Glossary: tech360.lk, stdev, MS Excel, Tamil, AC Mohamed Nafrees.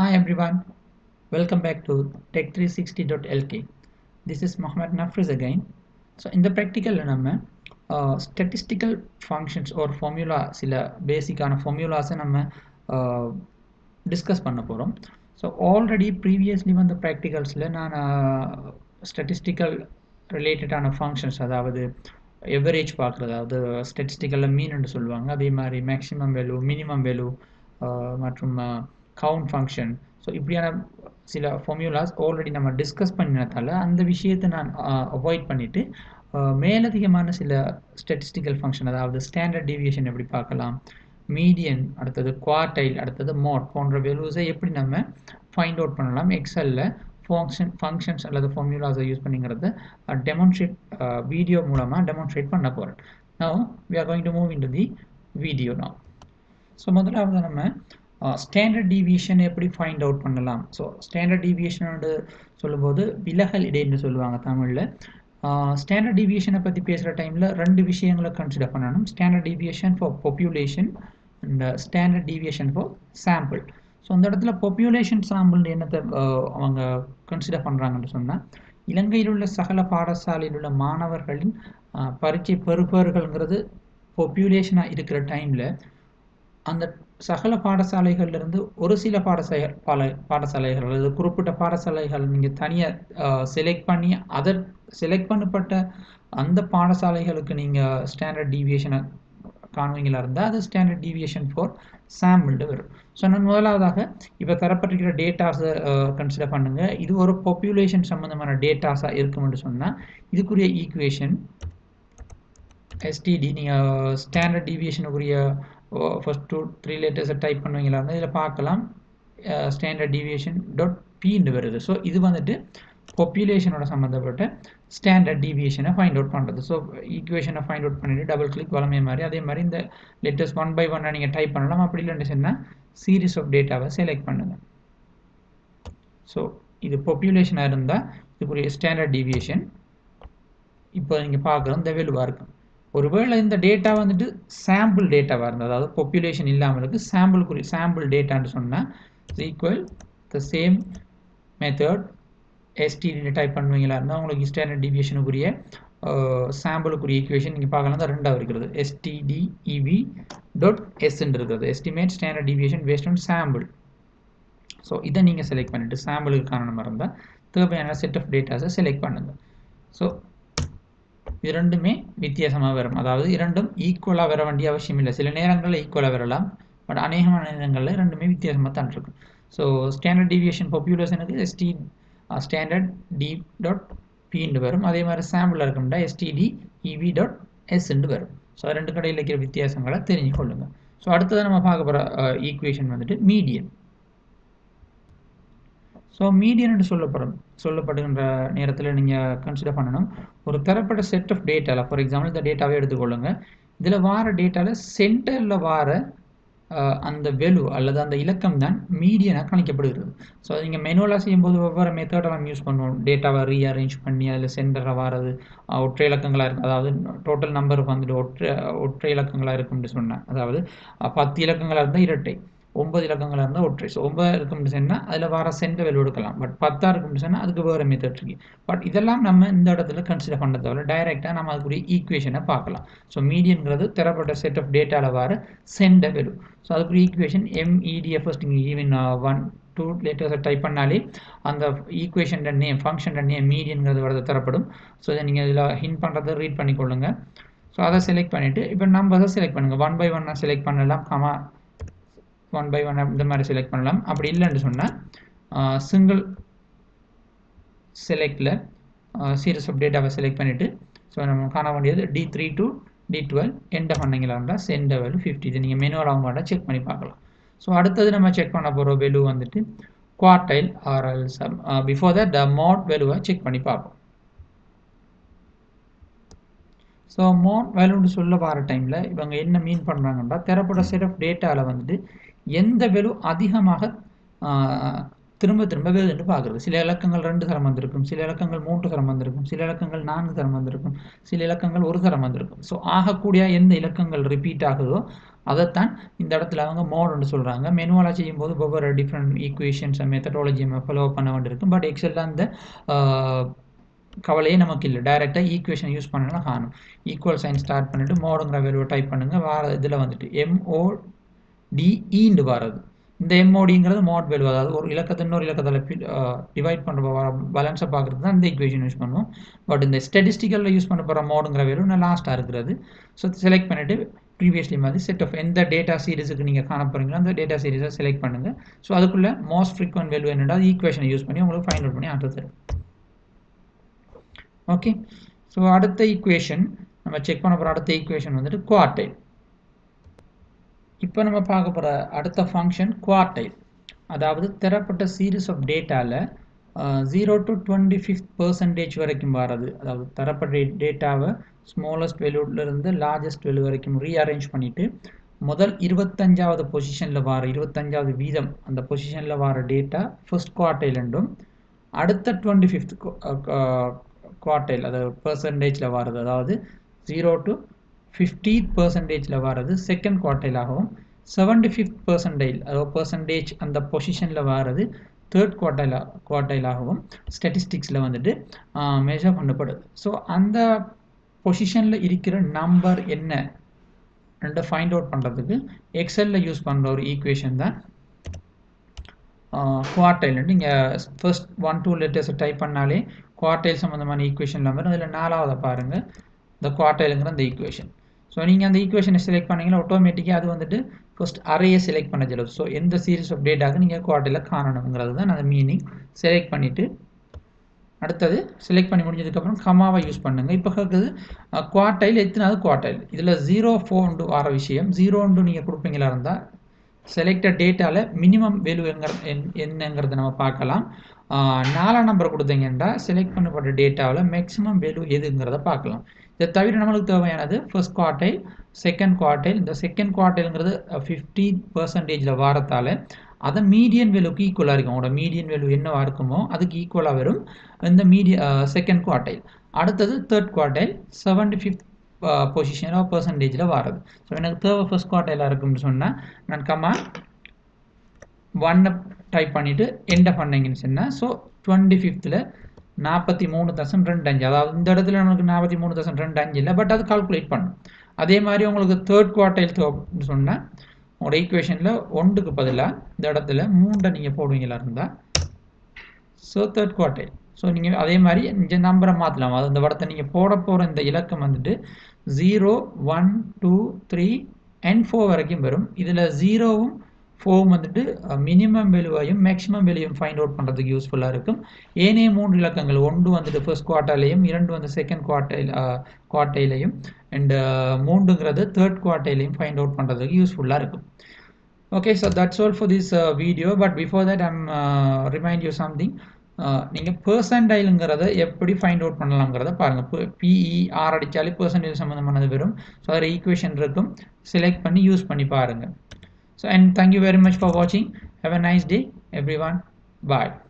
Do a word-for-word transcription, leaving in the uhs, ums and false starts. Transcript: Hi everyone, welcome back to tech three sixty dot L K. This is Mohamed Nafrees again. So in the practical nama uh, statistical functions or formula sila basic ana formulas nama uh, discuss panna porom. So already previously when the practicals la naan statistical related ana functions adavadhu average paakradha adha statistical la mean nu solluvaanga adhe mari maximum value minimum value uh, matrum uh, count function. So ipriyana sila formulas already nama discuss pannathala and the vishayatha naan avoid pannittu meladhigamana sila statistical function adhaavadhu standard deviation eppadi paakalam, median aduthathu quartile aduthathu mode pondra values eppadi nama find out pannalam excel la function functions alladhu formulas use panningradha demonstrate uh, video moolama demonstrate panna poran. Now we are going to move into the video now. So modalavadhu nama Uh, standard deviation eppadi find out pannalam. So standard deviation nu sollumbodhu vilahal idai nu solluvanga Tamil la. Uh, standard deviation patti pesra time la rendu vishayangala consider pannanum. Standard deviation for population and uh, standard deviation for sample. So andha edathila population sample nu enna avanga consider pandranga nu sonna Ilangaiyil ulla sakala paadasalil ulla maanavargalin uh, parichai perupargalngiradu population a irukra time la andha சகல பாடசாலைகளிலிருந்து ஒரு சில பாடசாலை பாடசாலைகள் அல்லது குறிப்பிட்ட பாடசாலைகள் நீங்கள் தனியாக செலக்ட் பண்ணி அதர் செலக்ட் பண்ணப்பட்ட அந்த பாடசாலைகளுக்கு நீங்கள் ஸ்டாண்டர்ட் டீவியேஷனை காணுவீங்களா இருந்தால் அது ஸ்டாண்டர்ட் டீவியேஷன் ஃபார் சாம்பிள்டு வரும். ஸோ நான் முதலாவதாக இப்போ தரப்பட்டிருக்கிற டேட்டாஸை கன்சிடர் பண்ணுங்கள். இது ஒரு பாப்புலேஷன் சம்மந்தமான டேட்டாஸாக இருக்கும்னு சொன்னால் இதுக்குரிய ஈக்குவேஷன் எஸ்டிடி நீங்கள் ஸ்டாண்டர்ட் டீவியேஷனுக்குரிய first two three letters type பண்ணுவீங்களா இருந்தால் இதில் பார்க்கலாம் ஸ்டாண்டர்ட் டிவியேஷன் டாட் பின்னு வருது. ஸோ இது வந்துட்டு பாப்புலேஷனோட சம்மந்தப்பட்ட ஸ்டாண்டர்ட் டிவியேஷனை ஃபைண்ட் அவுட் பண்ணுறது. ஸோ ஈக்குவேஷனை ஃபைண்ட் அவுட் பண்ணிவிட்டு டபுள் கிளிக் வளமே மாதிரி அதே மாதிரி இந்த லெட்டர்ஸ் ஒன் பை ஒன்னாக நீங்கள் டைப் பண்ணலாம். அப்படி இல்லைன்னு சொன்னால் சீரீஸ் ஆஃப் டேட்டாவை செலக்ட் பண்ணுங்கள். ஸோ இது பாப்புலேஷனாக இருந்தால் இதுக்குரிய ஸ்டாண்டர்ட் டிவியேஷன் இப்போ நீங்கள் பார்க்குறது இந்த வேலுவாக இருக்கும். ஒருவேளை இந்த டேட்டா வந்துட்டு சாம்பிள் டேட்டாவாக இருந்தது, அதாவது பாப்புலேஷன் இல்லாமல் இருக்குது சாம்பிள் குறி சாம்பிள் டேட்டான்னு சொன்னால் ஈக்குவல் த சேம் மெத்தட் எஸ்டிடின்னு டைப் பண்ணுவீங்களா இருந்தால் உங்களுக்கு ஸ்டாண்டர்ட் டிவியேஷனுக்குரிய சாம்பிளுக்குரிய ஈக்குவேஷன் நீங்கள் பார்க்கலாம். தான் ரெண்டாவது இருக்கிறது எஸ்டிடிஇவி டாட் எஸ்ன்னு இருக்கிறது, estimate standard deviation based on sample. So இதை நீங்கள் செலக்ட் பண்ணிவிட்டு சாம்பிளுக்கு காரணமாக இருந்தால் தேவையான செட் ஆஃப் டேட்டாஸை செலக்ட் பண்ணுங்கள். ஸோ இது ரெண்டுமே வித்தியாசமாக வரும், அதாவது இரண்டும் ஈக்குவலாக வர வேண்டிய அவசியம் இல்லை. சில நேரங்களில் ஈக்குவலாக வரலாம், பட் அநேகமான நேரங்களில் ரெண்டுமே வித்தியாசமாக தான் இருக்கும். ஸோ ஸ்டாண்டர்ட் டிவியேஷன் பாப்புலேஷனுக்கு எஸ்டி ஸ்டாண்டர்ட் டி டாட் பின்னு வரும், அதே மாதிரி சாம்பிளாக இருக்கும்னா எஸ்டிடி இவி டாட் எஸ்ன்னு வரும். ஸோ ரெண்டு கடையில் இருக்கிற வித்தியாசங்களை தெரிஞ்சு கொள்ளுங்கள். ஸோ அடுத்தது நம்ம பார்க்க போகிற ஈக்குவேஷன் வந்துட்டு மீடியன். ஸோ மீடியன்னு சொல்லப்படும் சொல்லப்படுகின்ற நேரத்தில் நீங்கள் கன்சிடர் பண்ணணும் ஒரு தரப்பட்ட செட் ஆஃப் டேட்டாவில். ஃபார் எக்ஸாம்பிள் இந்த டேட்டாவே எடுத்துக்கொள்ளுங்கள். இதில் வார டேட்டாவில் சென்டரில் வார அந்த வெலு அல்லது அந்த இலக்கம் தான் மீடியனாக கணிக்கப்படுகிறது. ஸோ அது நீங்கள் மெனுவலாக செய்யும்போது ஒவ்வொரு மெத்தடெல்லாம் யூஸ் பண்ணுவோம், டேட்டாவை ரீஅரேஞ்ச் பண்ணி அதில் சென்டரில் வாரது ஒற்றை இலக்கங்களாக இருக்கும், அதாவது டோட்டல் நம்பருக்கு வந்துட்டு ஒற்றை ஒற்றை இலக்கங்களாக இருக்கும்னு சொன்னேன், அதாவது பத்து இலக்கங்களாக இருந்தால் இரட்டை, ஒன்பது இலக்கங்களாக இருந்தால் ஒற்றை. ஸோ ஒன்பதாக இருக்கும்னு சொன்னால் அதில் வர சென்ட் வேல்யூ எடுக்கலாம், பட் பத்தாக இருக்கும்னு சொன்னால் அதுக்கு வேறு மெத்தட் இருக்குது. பட் இதெல்லாம் நம்ம இந்த இடத்துல கன்சிடர் பண்ண தவிர டைரெக்டாக நம்ம அதுக்குரிய ஈக்குவேஷனை பார்க்கலாம். ஸோ மீடியன்கிறது தரப்பட்ட செட் ஆஃப் டேட்டாவில் வர சென்ட் வேல்யூ. ஸோ அதுக்குரிய ஈக்குவேஷன் எம்இடிஎஃப் ஃபர்ஸ்ட் நீங்கள் ஈவன் ஒன் டூ லெட்டர்ஸை டைப் பண்ணாலே அந்த ஈக்குவேஷன் நேம் ஃபங்க்ஷன் நேம் மீடியன்கிறது வரது தரப்படும். ஸோ இதை நீங்கள் இதில் ஹிண்ட் பண்ணுறதை ரீட் பண்ணிக்கொள்ளுங்கள். ஸோ அதை செலக்ட் பண்ணிவிட்டு இப்போ நம்பர்ஸை செலக்ட் பண்ணுங்கள். ஒன் பை ஒன்னாக செலக்ட் பண்ணலாம், கமா ஒன் பை ஒன் இந்த மாதிரி செலக்ட் பண்ணலாம். அப்படி இல்லைன்னு சொன்னால் சிங்கிள் செலக்டில் சீரீஸ் ஆஃப் டேட்டாவை செலக்ட் பண்ணிவிட்டு ஸோ நம்ம காண வேண்டியது D three to D twelve எண்டை பண்ணிங்களா இருந்தால் சென்ட் வேல்யூ ஃபிஃப்டி. இது நீங்கள் மெனுவல் ஆக மாட்டா செக் பண்ணி பார்க்கலாம். ஸோ அடுத்தது நம்ம செக் பண்ண போகிற வேல்யூ வந்துட்டு குவார்டைல் ஆர்எல் some before that the mode வேல்யூவை செக் பண்ணி பார்ப்போம். ஸோ மோட் வேல்யூன்னு சொல்ல வர டைமில் இவங்க என்ன மீன் பண்ணுறாங்கன்னா தரப்பட்ட செட் ஆஃப் டேட்டாவில் வந்துட்டு எந்த வேல்யூ அதிகமாக திரும்ப திரும்ப வேறு பார்க்குறது. சில இலக்கங்கள் ரெண்டு தரம் வந்திருக்கும், சில இலக்கங்கள் மூன்று தரம் வந்திருக்கும், சில இலக்கங்கள் நான்கு தரம் வந்திருக்கும், சில இலக்கங்கள் ஒரு தரம் வந்திருக்கும். ஸோ ஆகக்கூடிய எந்த இலக்கங்கள் ரிப்பீட் ஆகுதோ அதைத்தான் இந்த இடத்துல அவங்க மோடுன்னு சொல்கிறாங்க. மெனுவலாக செய்யும்போது ஒவ்வொரு டிஃப்ரெண்ட் ஈக்குவேஷன்ஸ் மெத்தடாலஜி நம்ம ஃபாலோ பண்ண வேண்டியிருக்கும். பட் எக்ஸலில் அந்த கவலையே நமக்கு இல்லை, டைரெக்டாக ஈக்குவேஷன் யூஸ் பண்ணலாம். காணும் ஈக்குவல் சைன் ஸ்டார்ட் பண்ணிவிட்டு மோடுங்கிற வேல்யூ டைப் பண்ணுங்கள். வேறு இதில் வந்துட்டு எம்ஓடிஇன்னு வர்றது. இந்த எம்ஓடிங்கிறது மோட் வேல்யூ, அதாவது ஒரு இலக்கத்தை இன்னொரு இலக்கத்தில் டிவைட் பண்ணுற பேலன்ஸை பார்க்குறது தான் இந்த ஈக்குவேஷன் யூஸ் பண்ணுவோம். பட் இந்த ஸ்டெடிஸ்டிக்கலில் யூஸ் பண்ண போகிற மோடுங்கிற வேல்யூ நான் லாஸ்ட்டாக இருக்கிறது. ஸோ செலக்ட் பண்ணிவிட்டு ப்ரீவியஸ்லி மாதிரி செட் ஆஃப் எந்த டேட்டா சீரிஸுக்கு நீங்கள் காண போகிறீங்களோ அந்த டேட்டா சீரிஸை செலக்ட் பண்ணுங்கள். ஸோ அதுக்குள்ளே மோஸ்ட் ஃப்ரீக்வெண்ட் வேல்யூ என்னென்னா ஈக்குவேஷனை யூஸ் பண்ணி உங்களுக்கு ஃபைண்ட் அவுட் பண்ணி ஆன்சர் தரும். ஓகே, ஸோ அடுத்த ஈக்குவேஷன் நம்ம செக் பண்ண போகிற அடுத்த ஈக்குவேஷன் வந்துட்டு குவார்டைல். இப்போ நம்ம பார்க்க போகிற அடுத்த ஃபங்க்ஷன் குவார்டைல், அதாவது தரப்பட்ட சீரீஸ் ஆஃப் டேட்டாவில் zero to twenty fifth percentage வரைக்கும் வர்றது. அதாவது தரப்பட்ட டேட்டாவை ஸ்மாலஸ்ட் வேல்யூலேருந்து லார்ஜஸ்ட் வேல்யூ வரைக்கும் ரீஅரேஞ்ச் பண்ணிவிட்டு முதல் இருபத்தஞ்சாவது பொசிஷனில் வர இருபத்தஞ்சாவது வீதம் அந்த பொசிஷனில் வர டேட்டா ஃபர்ஸ்ட் குவார்டைல் என்றும், அடுத்த டுவெண்ட்டி ஃபிஃப்த் குவார்டைல் அதாவது பெர்சன்டேஜில் வர்றது, அதாவது ஜீரோ டு ஃபிஃப்டீத் பெர்சன்டேஜில் வர்றது செகண்ட் குவார்டைலாகவும், செவன்டி ஃபிஃப்த் பெர்சன்டைல் அதாவது பெர்சன்டேஜ் அந்த பொசிஷனில் வர்றது தேர்ட் குவார்டைலா குவார்டைலாகவும் ஸ்டாட்டிஸ்டிக்ஸில் வந்துட்டு மெஷர் பண்ணப்படுது. ஸோ அந்த பொசிஷனில் இருக்கிற நம்பர் என்ன ரெண்டு ஃபைண்ட் அவுட் பண்ணுறதுக்கு எக்ஸலில் யூஸ் பண்ணுற ஒரு ஈக்குவேஷன் தான் குவார்டைல். நீங்கள் ஃபர்ஸ்ட் ஒன் டூ லெட்டர்ஸை டைப் பண்ணாலே குவார்டைல் சம்மந்தமான ஈக்குவேஷன் நம்பர், அதில் நாலாவதை பாருங்கள் இந்த குவார்டைலுங்கிற அந்த ஈக்குவேஷன். ஸோ நீங்கள் அந்த ஈக்குவேஷனை செலக்ட் பண்ணிங்கன்னா ஆட்டோமேட்டிக்காக அது வந்துட்டு ஃபர்ஸ்ட் அரையை செலக்ட் பண்ண சொல்லுது. ஸோ எந்த சீரீஸ் ஆஃப் டேட்டாக நீங்கள் குவார்டைலில் காணணுங்கிறது தான் அந்த மீனிங். செலக்ட் பண்ணிவிட்டு அடுத்தது செலக்ட் பண்ணி முடிஞ்சதுக்கப்புறம் கமாவை யூஸ் பண்ணுங்கள். இப்போ கேட்குது குவார்டைல் எத்தனாவது குவார்டைல், இதில் ஜீரோ ஃபோர்ண்டு வர விஷயம் ஜீரோண்டு நீங்கள் கொடுப்பீங்களா இருந்தால் செலக்டட் டேட்டாவில் மினிமம் வேல்யூ எங்கிற என்னங்கிறத நம்ம பார்க்கலாம். நாலாம் நம்பர் கொடுத்தீங்கன்னா செலக்ட் பண்ணப்பட்ட டேட்டாவில் மேக்ஸிமம் வேல்யூ எதுங்கிறத பார்க்கலாம். இதை தவிர நம்மளுக்கு தேவையானது ஃபர்ஸ்ட் குவார்டைல், செகண்ட் குவார்டைல். இந்த செகண்ட் குவார்டைலுங்கிறது ஃபிஃப்டி பர்சன்டேஜில் வாரத்தால் அதை மீடியன் வேலுக்கு ஈக்குவலாக இருக்கும். உங்களோட மீடியன் வேல்யூ என்னவாக இருக்குமோ அதுக்கு ஈக்குவலாக வரும் இந்த மீடிய செகண்ட் குவார்டைல். அடுத்தது third quartile, seventy fifth position of பர்சன்டேஜில் வாரது. ஸோ எனக்கு தேவை ஃபர்ஸ்ட் குவார்டைலாக இருக்கும்னு சொன்னால் நான் கமா ஒன்னை டைப் பண்ணிவிட்டு எண்டை பண்ணிங்கன்னு சொன்னால் ஸோ டுவெண்ட்டி ஃபிஃப்த்தில் நாற்பத்தி மூணு தசம் ரெண்டு அஞ்சு, அதாவது இந்த இடத்துல நமக்கு நாற்பத்தி மூணு தசம் ரெண்டு அஞ்சு இல்லை, பட் அது கால்குலேட் பண்ணும். அதே மாதிரி உங்களுக்கு தேர்ட் குவார்டைல் தேவைன்னு சொன்னால் உங்களோட ஈக்குவேஷனில் ஒன்றுக்கு பதிலாக இந்த இடத்துல மூன்றை நீங்கள் போடுவீங்களா இருந்தால் ஸோ தேர்ட் குவார்டைல். ஸோ நீங்கள் அதே மாதிரி இந்த நம்பரை மாற்றலாம். அது இந்த இடத்த நீங்கள் போட போகிற இந்த இலக்கம் வந்துட்டு zero one two three and four வரைக்கும் வரும். இதில் ஜீரோவும் ஃபோம் வந்துட்டு மினிமம் வேல்யூவையும் மேக்ஸிமம் வேல்யூவையும் ஃபைண்ட் அவுட் பண்ணுறதுக்கு யூஸ்ஃபுல்லாக இருக்கும். ஏனே மூன்று இலக்கங்கள் ஒன்று வந்துட்டு ஃபர்ஸ்ட் குவார்டைலையும், இரண்டு வந்து செகண்ட் குவார்டைல் குவார்டைலையும், அண்ட் மூன்றுங்கிறது தேர்ட் குவார்டைலையும் ஃபைண்ட் அவுட் பண்ணுறதுக்கு யூஸ்ஃபுல்லாக இருக்கும். Okay, so that's all for this video. But before that I'm remind you something. நீங்கள் பெர்சன்டைலுங்கிறத எப்படி ஃபைண்ட் அவுட் பண்ணலாம்ங்கிறத பாருங்கள். பிஇஆர் அடித்தாலே பெர்சன்டைல் சம்மந்தமானது வரும். ஸோ அதில் ஈக்குவேஷன் இருக்கும், செலக்ட் பண்ணி யூஸ் பண்ணி பாருங்கள். So and thank you very much for watching. Have a nice day everyone. Bye.